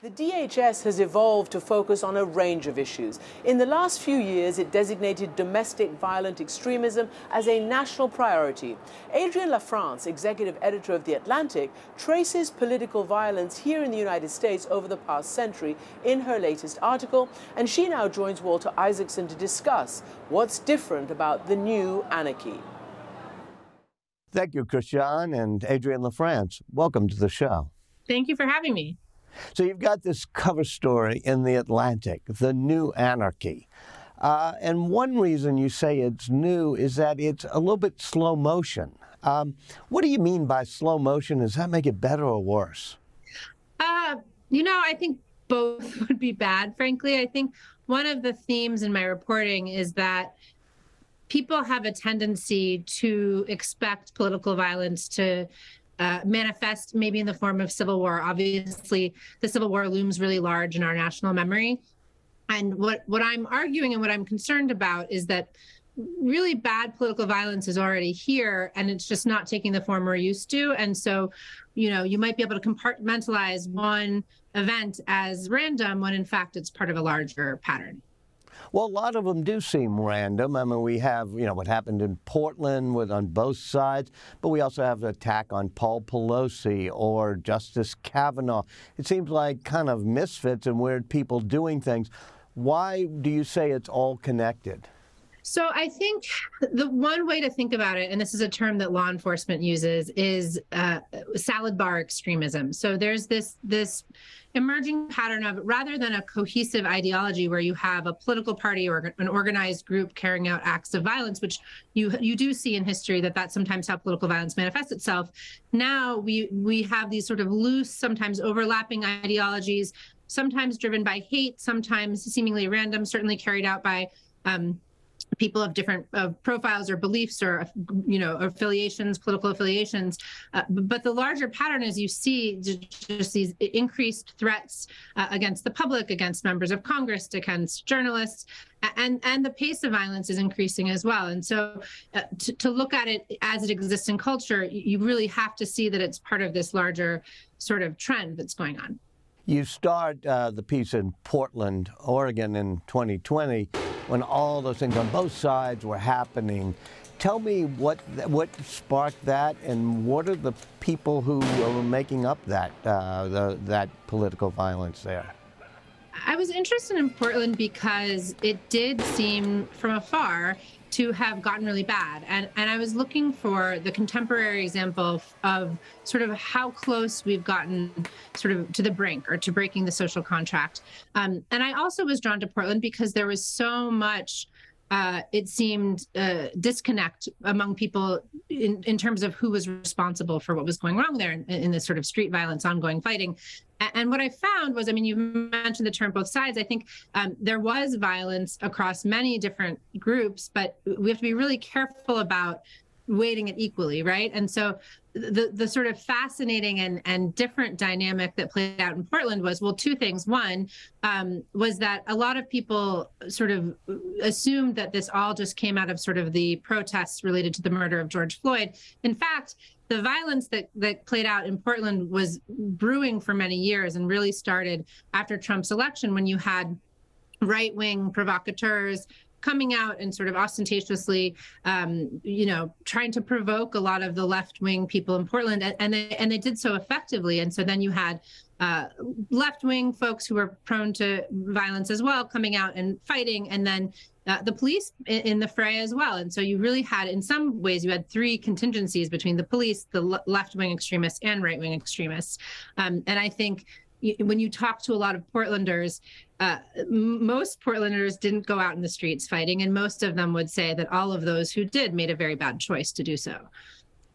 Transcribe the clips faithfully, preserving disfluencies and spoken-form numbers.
The D H S has evolved to focus on a range of issues. In the last few years, it designated domestic violent extremism as a national priority. Adrienne LaFrance, executive editor of The Atlantic, traces political violence here in the United States over the past century in her latest article, and she now joins Walter Isaacson to discuss what's different about the new anarchy. Thank you, Christian and Adrienne LaFrance. Welcome to the show. Thank you for having me. So you've got this cover story in The Atlantic, The New Anarchy. Uh, and one reason you say it's new is that it's a little bit slow motion. Um, what do you mean by slow motion? Does that make it better or worse? Uh, you know, I think both would be bad, frankly. I think one of the themes in my reporting is that people have a tendency to expect political violence to Uh, manifest maybe in the form of civil war. Obviously, the Civil War looms really large in our national memory. And what, what I'm arguing and what I'm concerned about is that really bad political violence is already here, and it's just not taking the form we're used to. And so, you know, you might be able to compartmentalize one event as random when in fact it's part of a larger pattern. Well, a lot of them do seem random. I mean, we have, you know, what happened in Portland with on both sides, but we also have the attack on Paul Pelosi or Justice Kavanaugh. It seems like kind of misfits and weird people doing things. Why do you say it's all connected? So I think the one way to think about it, and this is a term that law enforcement uses, is uh, salad bar extremism. So there's this this emerging pattern of, rather than a cohesive ideology where you have a political party or an organized group carrying out acts of violence, which you you do see in history that that's sometimes how political violence manifests itself. Now we we have these sort of loose, sometimes overlapping ideologies, sometimes driven by hate, sometimes seemingly random, certainly carried out by um, people of different uh, profiles or beliefs or, you know, affiliations, political affiliations. Uh, but the larger pattern is you see just these increased threats uh, against the public, against members of Congress, against journalists, and and the pace of violence is increasing as well. And so uh, to, to look at it as it exists in culture, you really have to see that it's part of this larger sort of trend that's going on. You start uh, the piece in Portland, Oregon in twenty twenty, when all those things on both sides were happening. Tell me what what sparked that, and what are the people who were making up that uh, the, that political violence there? I was interested in Portland because it did seem from afar to have gotten really bad. And, and I was looking for the contemporary example of sort of how close we've gotten sort of to the brink or to breaking the social contract. Um, and I also was drawn to Portland because there was so much, uh, it seemed, uh, disconnect among people in, in terms of who was responsible for what was going wrong there in, in this sort of street violence, ongoing fighting. And what I found was, I mean, you mentioned the term both sides. I think um, there was violence across many different groups, but we have to be really careful about weighting it equally, right? And so the the sort of fascinating and, and different dynamic that played out in Portland was, well, two things. One um, was that a lot of people sort of assumed that this all just came out of sort of the protests related to the murder of George Floyd. In fact, the violence that, that played out in Portland was brewing for many years and really started after Trump's election, when you had right-wing provocateurs coming out and sort of ostentatiously, um, you know, trying to provoke a lot of the left-wing people in Portland, and, and they and they did so effectively. And so then you had uh, left-wing folks who were prone to violence as well coming out and fighting, and then uh, the police in, in the fray as well. And so you really had, in some ways, you had three contingencies between the police, the le left-wing extremists, and right-wing extremists. Um, and I think when you talk to a lot of Portlanders, uh, most Portlanders didn't go out in the streets fighting, and most of them would say that all of those who did made a very bad choice to do so.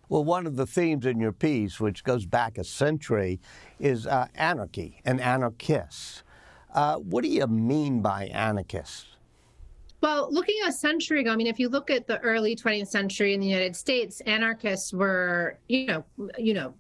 Well, one of the themes in your piece, which goes back a century, is uh, anarchy and anarchists. Uh, what do you mean by anarchists? Well, looking a century ago, I mean, if you look at the early twentieth century in the United States, anarchists were, you know, you know,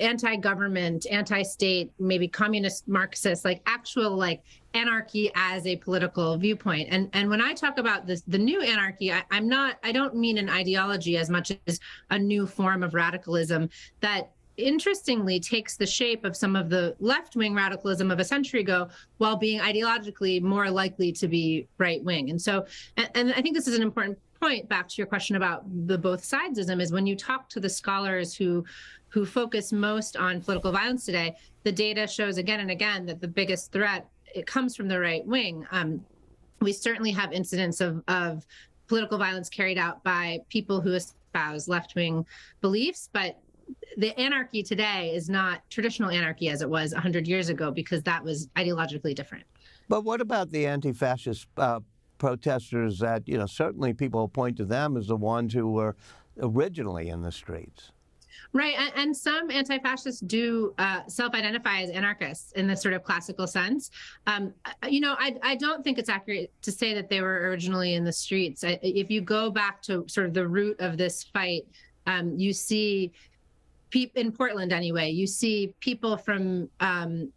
anti-government, anti-state, maybe communist, Marxist, like actual like anarchy as a political viewpoint. And and when I talk about this, the new anarchy, I, I'm not, I don't mean an ideology as much as a new form of radicalism that interestingly takes the shape of some of the left-wing radicalism of a century ago while being ideologically more likely to be right-wing. And so, and, and I think this is an important point back to your question about the both sidesism, is when you talk to the scholars who who focus most on political violence today, the data shows again and again that the biggest threat, it comes from the right wing. Um, we certainly have incidents of, of political violence carried out by people who espouse left-wing beliefs, but the anarchy today is not traditional anarchy as it was one hundred years ago, because that was ideologically different. But what about the anti-fascist uh, protesters that, you know, certainly people point to them as the ones who were originally in the streets? Right, and, and some anti-fascists do uh, self-identify as anarchists in the sort of classical sense. Um, you know, I, I don't think it's accurate to say that they were originally in the streets. I, if you go back to sort of the root of this fight, um, you see, in Portland anyway, you see people from um,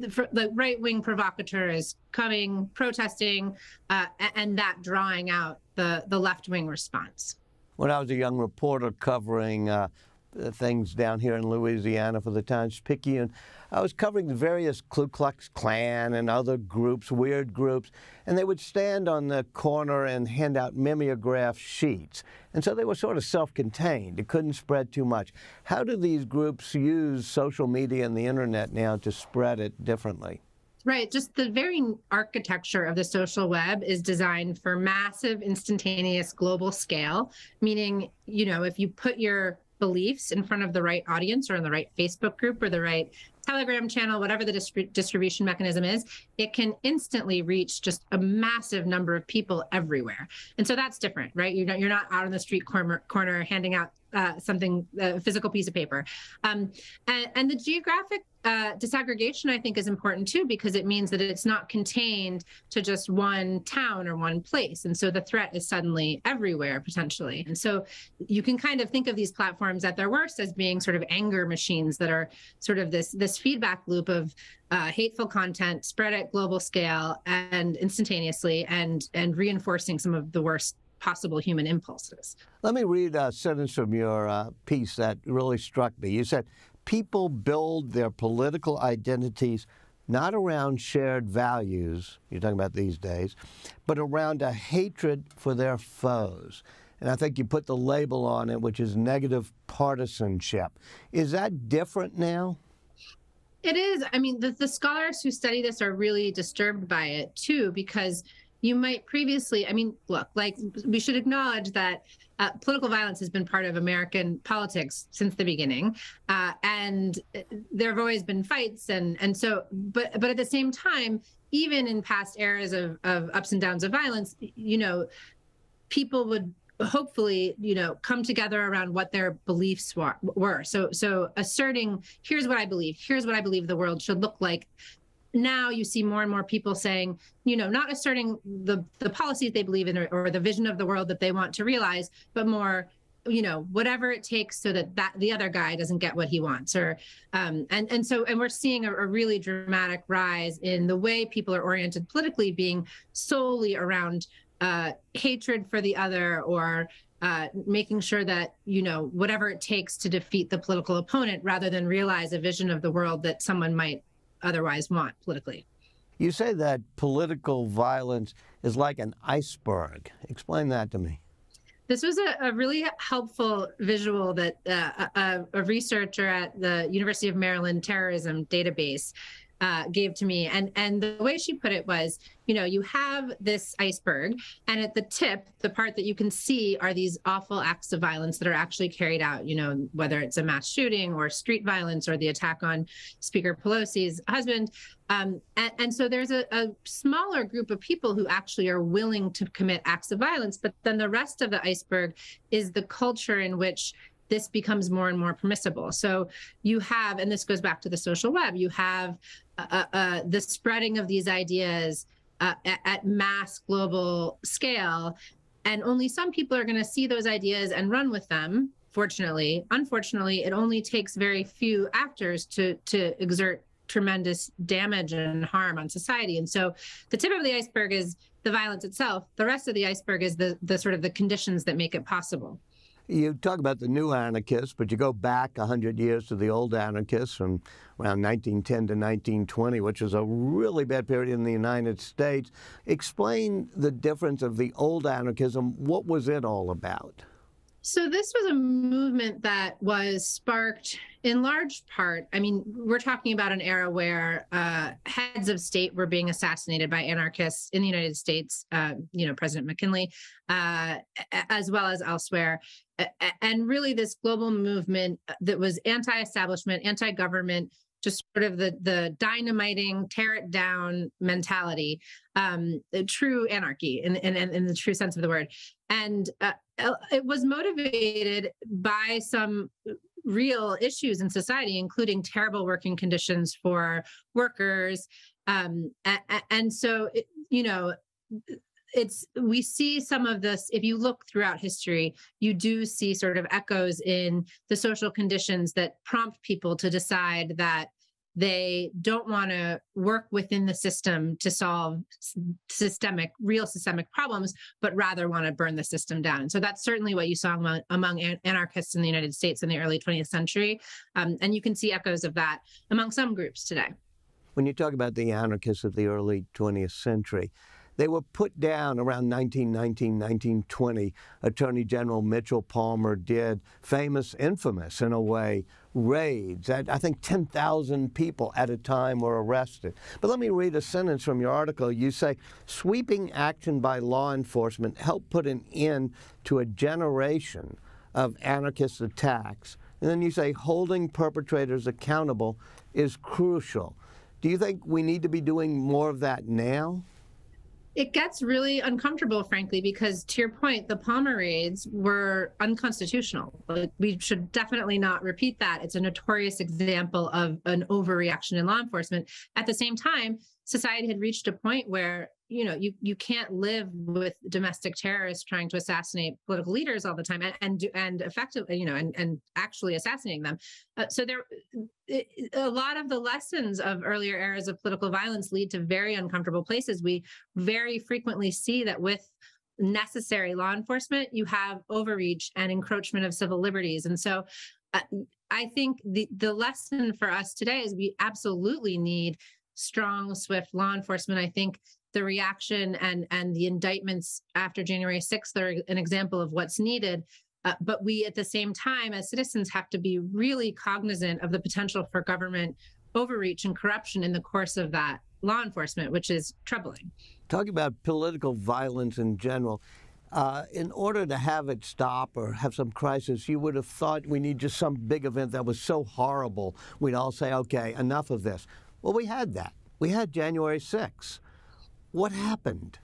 the, the right-wing provocateurs coming, protesting, uh, and that drawing out the, the left-wing response. When I was a young reporter covering uh, things down here in Louisiana for the Times-Picayune, I was covering the various Ku Klux Klan and other groups, weird groups, and they would stand on the corner and hand out mimeograph sheets. And so they were sort of self-contained. It couldn't spread too much. How do these groups use social media and the internet now to spread it differently? Right, just the very architecture of the social web is designed for massive, instantaneous, global scale, meaning, you know, if you put your beliefs in front of the right audience or in the right Facebook group or the right Telegram channel, whatever the distri distribution mechanism is, it can instantly reach just a massive number of people everywhere. And so that's different, right? You're not, you're not out on the street corner, corner handing out uh, something, a uh, physical piece of paper. Um, and, and the geographic uh, disaggregation, I think, is important too, because it means that it's not contained to just one town or one place. And so the threat is suddenly everywhere, potentially. And so you can kind of think of these platforms at their worst as being sort of anger machines that are sort of this, this feedback loop of uh, hateful content spread at global scale and instantaneously, and and reinforcing some of the worst possible human impulses. Let me read a sentence from your uh, piece that really struck me. You said, people build their political identities not around shared values, you're talking about these days, but around a hatred for their foes. And I think you put the label on it, which is negative partisanship. Is that different now? It is. I mean, the, the scholars who study this are really disturbed by it, too, because you might previously, I mean, look, like, we should acknowledge that uh, political violence has been part of American politics since the beginning, uh, and there have always been fights, and and so, but but at the same time, even in past eras of, of ups and downs of violence, you know, people would hopefully, you know, come together around what their beliefs were. So, so asserting, here's what I believe, here's what I believe the world should look like. Now you see more and more people saying, you know, not asserting the, the policies they believe in, or, or the vision of the world that they want to realize, but more, you know, whatever it takes so that, that the other guy doesn't get what he wants. Or um, and, and so, and we're seeing a, a really dramatic rise in the way people are oriented politically being solely around uh, hatred for the other, or uh, making sure that, you know, whatever it takes to defeat the political opponent, rather than realize a vision of the world that someone might otherwise want politically. You say that political violence is like an iceberg. Explain that to me. This was a, a really helpful visual that uh, a, a researcher at the University of Maryland Terrorism Database uh, gave to me. And, and the way she put it was, you know, you have this iceberg, and at the tip, the part that you can see are these awful acts of violence that are actually carried out, you know, whether it's a mass shooting or street violence or the attack on Speaker Pelosi's husband. Um, and, and so there's a, a smaller group of people who actually are willing to commit acts of violence, but then the rest of the iceberg is the culture in which this becomes more and more permissible. So you have, and this goes back to the social web, you have uh, uh, the spreading of these ideas Uh, at, at mass global scale, and only some people are going to see those ideas and run with them. Fortunately, unfortunately, it only takes very few actors to to exert tremendous damage and harm on society. And so, the tip of the iceberg is the violence itself. The rest of the iceberg is the the sort of the conditions that make it possible. you talk about the new anarchists, but you go back one hundred years to the old anarchists from around nineteen ten to nineteen twenty, which is a really bad period in the United States. Explain the difference of the old anarchism. What was it all about? So this was a movement that was sparked in large part. I mean, we're talking about an era where uh, heads of state were being assassinated by anarchists in the United States, uh, you know, President McKinley, uh, as well as elsewhere. And really this global movement that was anti-establishment, anti-government, just sort of the, the dynamiting, tear it down mentality, um, true anarchy in, in, in the true sense of the word. And uh, it was motivated by some real issues in society, including terrible working conditions for workers. Um, and, and so, it, you know, it's, we see some of this, if you look throughout history, you do see sort of echoes in the social conditions that prompt people to decide that they don't want to work within the system to solve systemic, real systemic problems, but rather want to burn the system down. And so that's certainly what you saw among, among anarchists in the United States in the early twentieth century. Um, and you can see echoes of that among some groups today. When you talk about the anarchists of the early twentieth century, they were put down around nineteen nineteen, nineteen twenty. Attorney General Mitchell Palmer did famous, infamous in a way, raids. I think ten thousand people at a time were arrested. But let me read a sentence from your article. You say, sweeping action by law enforcement helped put an end to a generation of anarchist attacks. And then you say, holding perpetrators accountable is crucial. Do you think we need to be doing more of that now? It gets really uncomfortable, frankly, because to your point, the Palmer raids were unconstitutional. Like, we should definitely not repeat that. It's a notorious example of an overreaction in law enforcement. At the same time, society had reached a point where, you know, you, you can't live with domestic terrorists trying to assassinate political leaders all the time and and, and effectively, you know, and, and actually assassinating them. Uh, so there, it, a lot of the lessons of earlier eras of political violence lead to very uncomfortable places. We very frequently see that with necessary law enforcement, you have overreach and encroachment of civil liberties. And so uh, I think the, the lesson for us today is we absolutely need strong, swift law enforcement. I think the reaction and, and the indictments after January sixth are an example of what's needed. Uh, but we, at the same time, as citizens, have to be really cognizant of the potential for government overreach and corruption in the course of that law enforcement, which is troubling. Talking about political violence in general, uh, in order to have it stop or have some crisis, you would have thought we need just some big event that was so horrible, we'd all say, okay, enough of this. Well, we had that. We had January sixth. What happened?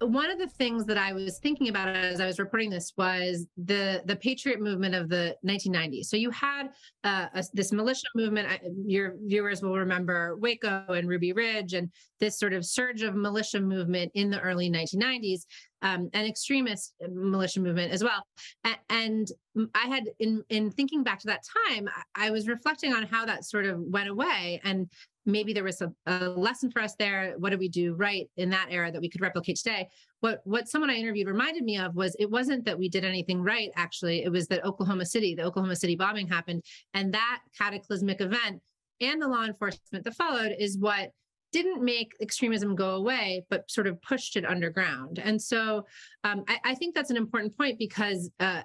One of the things that I was thinking about as I was reporting this was the, the Patriot movement of the nineteen nineties. So you had uh, a, this militia movement. I, your viewers will remember Waco and Ruby Ridge and this sort of surge of militia movement in the early nineteen nineties, um, and extremist militia movement as well. A and I had, in, in thinking back to that time, I was reflecting on how that sort of went away and maybe there was a, a lesson for us there. What did we do right in that era that we could replicate today? What what someone I interviewed reminded me of was it wasn't that we did anything right, actually. It was that Oklahoma City, the Oklahoma City bombing happened. And that cataclysmic event and the law enforcement that followed is what didn't make extremism go away, but sort of pushed it underground. And so um, I, I think that's an important point because uh,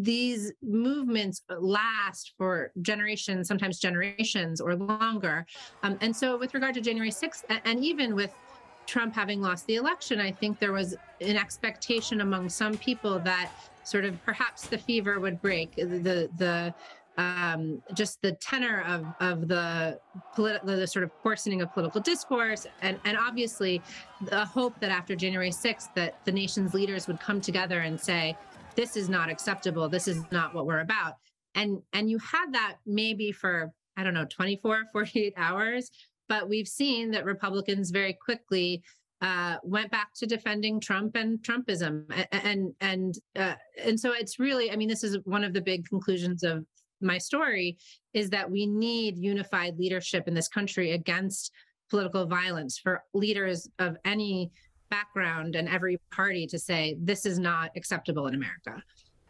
these movements last for generations, sometimes generations or longer. Um, and so with regard to January sixth, and even with Trump having lost the election, I think there was an expectation among some people that sort of perhaps the fever would break, the the um, just the tenor of, of the, the sort of coarsening of political discourse, and, and obviously the hope that after January sixth that the nation's leaders would come together and say, this is not acceptable. This is not what we're about. And and you had that maybe for, I don't know, twenty-four, forty-eight hours. But we've seen that Republicans very quickly uh, went back to defending Trump and Trumpism. And, and, uh, and so it's really, I mean, this is one of the big conclusions of my story, is that we need unified leadership in this country against political violence for leaders of any background and every party to say, this is not acceptable in America.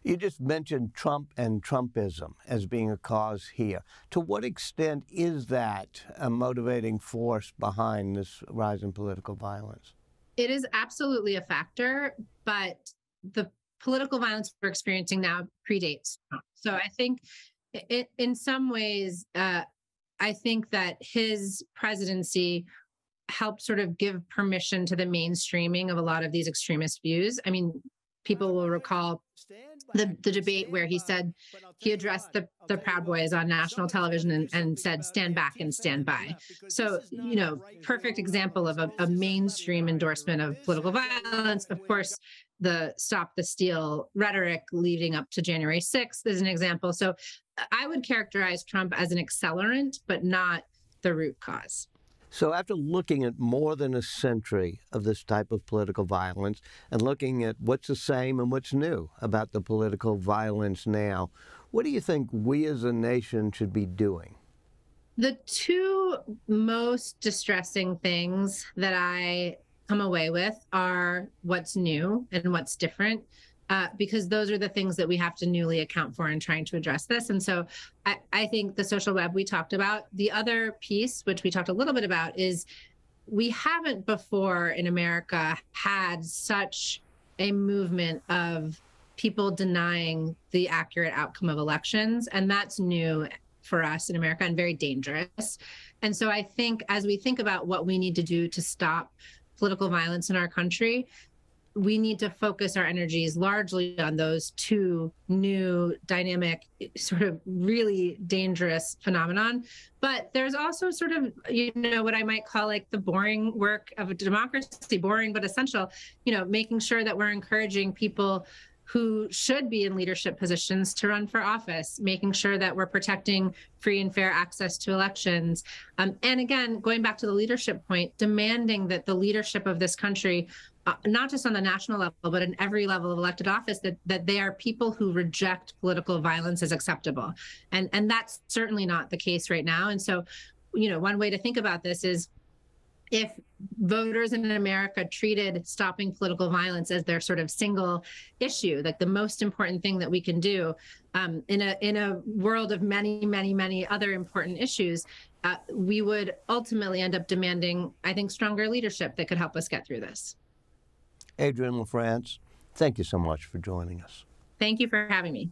You just mentioned Trump and Trumpism as being a cause here. To what extent is that a motivating force behind this rise in political violence? It is absolutely a factor, but the political violence we're experiencing now predates Trump. So I think it, in some ways, uh, I think that his presidency helped sort of give permission to the mainstreaming of a lot of these extremist views. I mean, people will recall the, the debate where he said he addressed the, the Proud Boys on national television and, and said, stand back and stand by. So, you know, perfect example of a, a mainstream endorsement of political violence. Of course, the stop the steal rhetoric leading up to January sixth is an example. So I would characterize Trump as an accelerant, but not the root cause. So after looking at more than a century of this type of political violence and looking at what's the same and what's new about the political violence now, what do you think we as a nation should be doing? The two most distressing things that I come away with are what's new and what's different, uh, because those are the things that we have to newly account for in trying to address this. And so I, I think the social web we talked about, the other piece, which we talked a little bit about, is we haven't before in America had such a movement of people denying the accurate outcome of elections. And that's new for us in America and very dangerous. And so I think as we think about what we need to do to stop political violence in our country, we need to focus our energies largely on those two new dynamic, sort of really dangerous phenomenon. But there's also sort of, you know, what I might call like the boring work of a democracy, boring but essential, you know, making sure that we're encouraging people who should be in leadership positions to run for office, making sure that we're protecting free and fair access to elections. Um, and again, going back to the leadership point, demanding that the leadership of this country, uh, not just on the national level, but in every level of elected office, that, that they are people who reject political violence as acceptable. And, and that's certainly not the case right now. And so, you know, one way to think about this is, if voters in America treated stopping political violence as their sort of single issue, like the most important thing that we can do, um, in a in a world of many, many, many other important issues, uh, we would ultimately end up demanding, I think, stronger leadership that could help us get through this. Adrienne LaFrance, thank you so much for joining us. Thank you for having me.